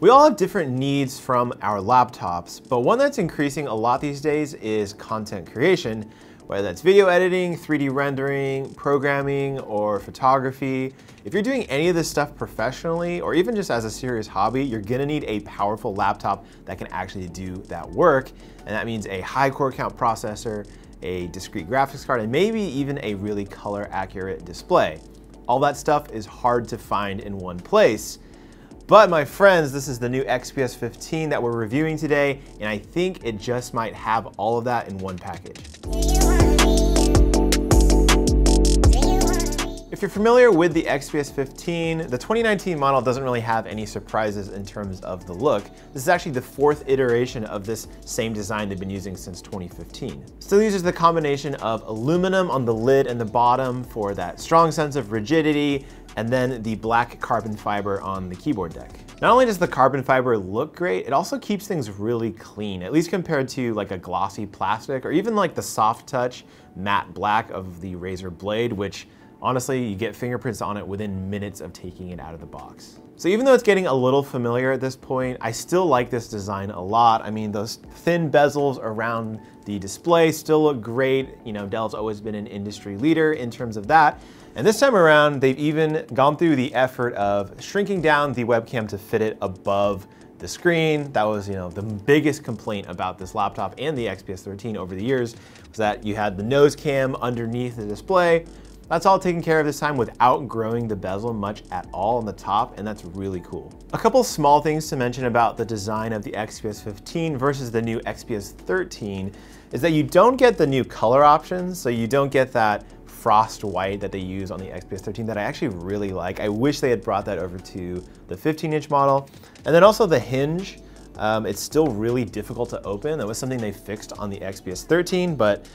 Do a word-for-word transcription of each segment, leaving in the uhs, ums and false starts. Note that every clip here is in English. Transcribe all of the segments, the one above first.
We all have different needs from our laptops, but one that's increasing a lot these days is content creation, whether that's video editing, three D rendering, programming, or photography. If you're doing any of this stuff professionally, or even just as a serious hobby, you're gonna need a powerful laptop that can actually do that work. And that means a high core count processor, a discrete graphics card, and maybe even a really color accurate display. All that stuff is hard to find in one place. But my friends, this is the new X P S fifteen that we're reviewing today, and I think it just might have all of that in one package. If you're familiar with the X P S fifteen, the twenty nineteen model doesn't really have any surprises in terms of the look. This is actually the fourth iteration of this same design they've been using since twenty fifteen. Still uses the combination of aluminum on the lid and the bottom for that strong sense of rigidity, and then the black carbon fiber on the keyboard deck. Not only does the carbon fiber look great, it also keeps things really clean, at least compared to like a glossy plastic or even like the soft touch matte black of the Razer Blade, which honestly, you get fingerprints on it within minutes of taking it out of the box. So even though it's getting a little familiar at this point, I still like this design a lot. I mean, those thin bezels around the display still look great. You know, Dell's always been an industry leader in terms of that. And this time around, they've even gone through the effort of shrinking down the webcam to fit it above the screen. That was, you know, the biggest complaint about this laptop and the X P S thirteen over the years, was that you had the nose cam underneath the display. That's all taken care of this time without growing the bezel much at all on the top, and that's really cool. A couple small things to mention about the design of the X P S fifteen versus the new X P S thirteen is that you don't get the new color options, so you don't get that frost white that they use on the X P S thirteen that I actually really like. I wish they had brought that over to the fifteen inch model. And then also the hinge. Um, it's still really difficult to open. That was something they fixed on the X P S thirteen, but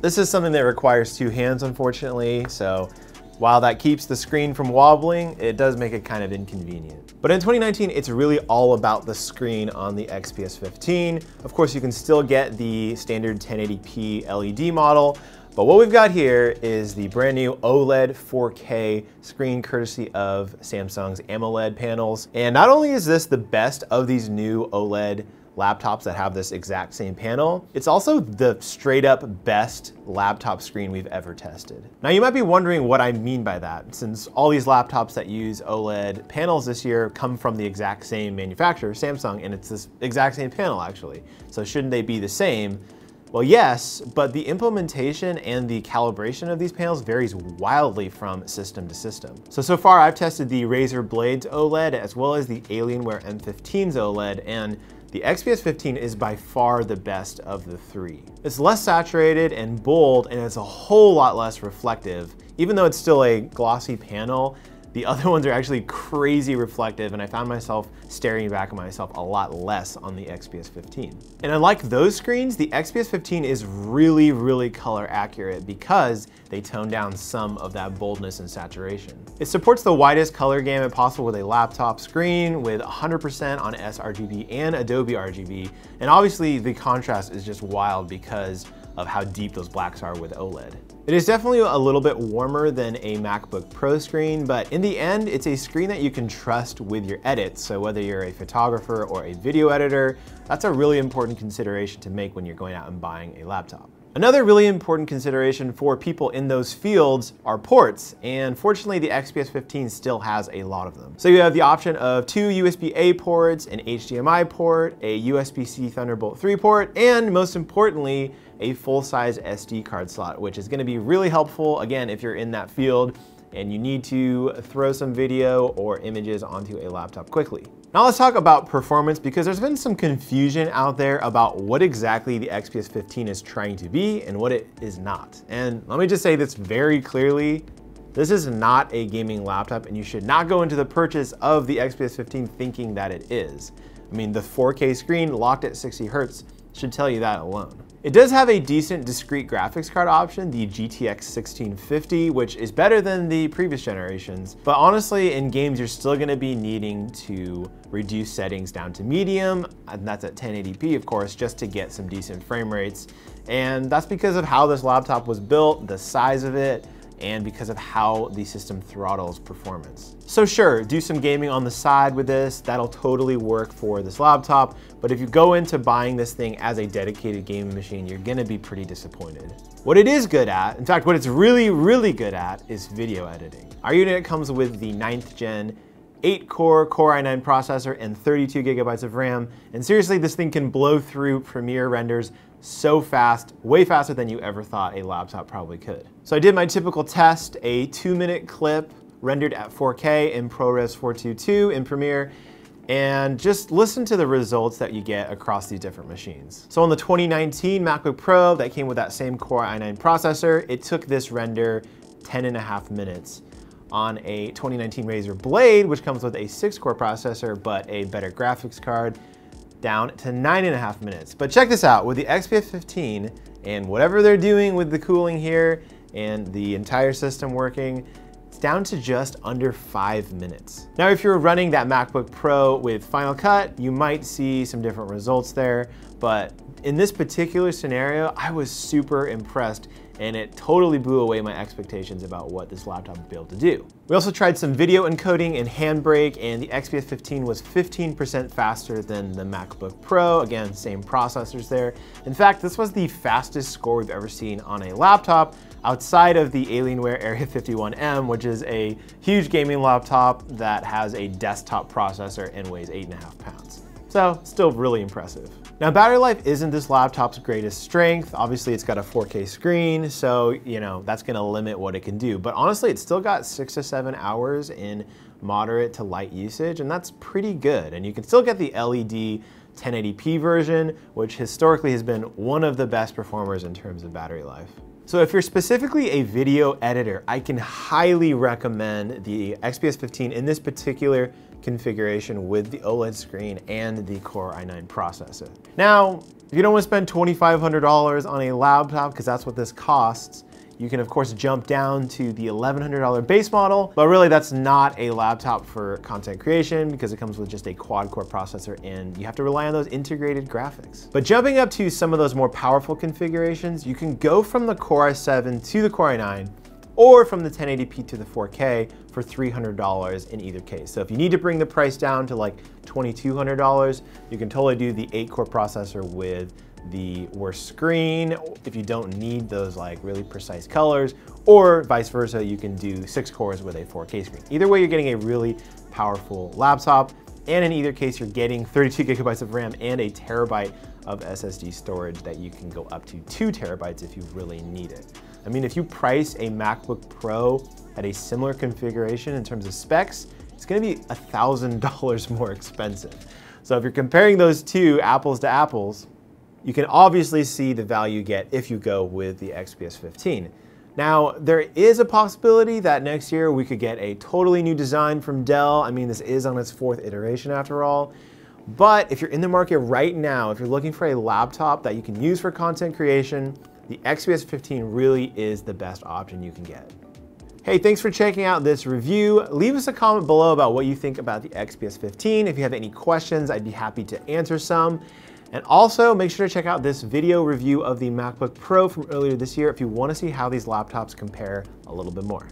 this is something that requires two hands, unfortunately, so while that keeps the screen from wobbling, it does make it kind of inconvenient. But in twenty nineteen, it's really all about the screen on the X P S fifteen. Of course, you can still get the standard ten eighty p L E D model, but what we've got here is the brand new OLED four K screen courtesy of Samsung's AMOLED panels. And not only is this the best of these new OLED laptops that have this exact same panel, it's also the straight up best laptop screen we've ever tested. Now you might be wondering what I mean by that, since all these laptops that use OLED panels this year come from the exact same manufacturer, Samsung, and it's this exact same panel actually. So shouldn't they be the same? Well, yes, but the implementation and the calibration of these panels varies wildly from system to system. So, so far I've tested the Razer Blade's OLED as well as the Alienware M fifteen's OLED, and the X P S fifteen is by far the best of the three. It's less saturated and bold, and it's a whole lot less reflective. Even though it's still a glossy panel, the other ones are actually crazy reflective, and I found myself staring back at myself a lot less on the X P S fifteen. And unlike those screens, the X P S fifteen is really, really color accurate because they tone down some of that boldness and saturation. It supports the widest color gamut possible with a laptop screen with one hundred percent on sRGB and Adobe R G B. And obviously the contrast is just wild because of how deep those blacks are with OLED. It is definitely a little bit warmer than a MacBook Pro screen, but in the end, it's a screen that you can trust with your edits. So whether you're a photographer or a video editor, that's a really important consideration to make when you're going out and buying a laptop. Another really important consideration for people in those fields are ports, and fortunately the X P S fifteen still has a lot of them. So you have the option of two U S B A ports, an H D M I port, a U S B C Thunderbolt three port, and most importantly, a full-size S D card slot, which is gonna be really helpful, again, if you're in that field and you need to throw some video or images onto a laptop quickly. Now let's talk about performance, because there's been some confusion out there about what exactly the X P S fifteen is trying to be and what it is not. And let me just say this very clearly, this is not a gaming laptop, and you should not go into the purchase of the X P S fifteen thinking that it is. I mean, the four K screen locked at sixty hertz should tell you that alone. It does have a decent discrete graphics card option, the G T X sixteen fifty, which is better than the previous generations. But honestly, in games, you're still gonna be needing to reduce settings down to medium, and that's at ten eighty p, of course, just to get some decent frame rates. And that's because of how this laptop was built, the size of it, and because of how the system throttles performance. So sure, do some gaming on the side with this, that'll totally work for this laptop, but if you go into buying this thing as a dedicated gaming machine, you're gonna be pretty disappointed. What it is good at, in fact, what it's really, really good at is video editing. Our unit comes with the ninth gen eight core Core i nine processor and thirty-two gigabytes of RAM. And seriously, this thing can blow through Premiere renders so fast, way faster than you ever thought a laptop probably could. So I did my typical test, a two minute clip rendered at four K in ProRes four twenty-two in Premiere, and just listen to the results that you get across these different machines. So on the twenty nineteen MacBook Pro that came with that same Core i nine processor, it took this render ten and a half minutes. On a twenty nineteen Razer Blade, which comes with a six core processor, but a better graphics card, down to nine and a half minutes. But check this out, with the X P S fifteen and whatever they're doing with the cooling here and the entire system working, it's down to just under five minutes. Now, if you're running that MacBook Pro with Final Cut, you might see some different results there, but in this particular scenario, I was super impressed, and it totally blew away my expectations about what this laptop would be able to do. We also tried some video encoding in Handbrake, and the X P S fifteen was fifteen percent faster than the MacBook Pro. Again, same processors there. In fact, this was the fastest score we've ever seen on a laptop outside of the Alienware Area fifty-one M, which is a huge gaming laptop that has a desktop processor and weighs eight and a half pounds. So still really impressive. Now, battery life isn't this laptop's greatest strength. Obviously, it's got a four K screen, so you know that's gonna limit what it can do. But honestly, it's still got six to seven hours in moderate to light usage, and that's pretty good. And you can still get the L E D ten eighty P version, which historically has been one of the best performers in terms of battery life. So if you're specifically a video editor, I can highly recommend the X P S fifteen in this particular configuration with the OLED screen and the Core i nine processor. Now, if you don't want to spend twenty-five hundred dollars on a laptop, because that's what this costs, you can of course jump down to the eleven hundred dollar base model, but really that's not a laptop for content creation because it comes with just a quad core processor and you have to rely on those integrated graphics. But jumping up to some of those more powerful configurations, you can go from the Core i seven to the Core i nine, or from the ten eighty P to the four K for three hundred dollars in either case. So if you need to bring the price down to like twenty-two hundred dollars, you can totally do the eight core processor with the worse screen if you don't need those like really precise colors, or vice versa, you can do six cores with a four K screen. Either way, you're getting a really powerful laptop, and in either case, you're getting thirty-two gigabytes of RAM and a terabyte of S S D storage that you can go up to two terabytes if you really need it. I mean, if you price a MacBook Pro at a similar configuration in terms of specs, it's gonna be one thousand dollars more expensive. So if you're comparing those two apples to apples, you can obviously see the value you get if you go with the X P S fifteen. Now, there is a possibility that next year we could get a totally new design from Dell. I mean, this is on its fourth iteration after all. But if you're in the market right now, if you're looking for a laptop that you can use for content creation, the X P S fifteen really is the best option you can get. Hey, thanks for checking out this review. Leave us a comment below about what you think about the X P S fifteen. If you have any questions, I'd be happy to answer some. And also make sure to check out this video review of the MacBook Pro from earlier this year if you want to see how these laptops compare a little bit more.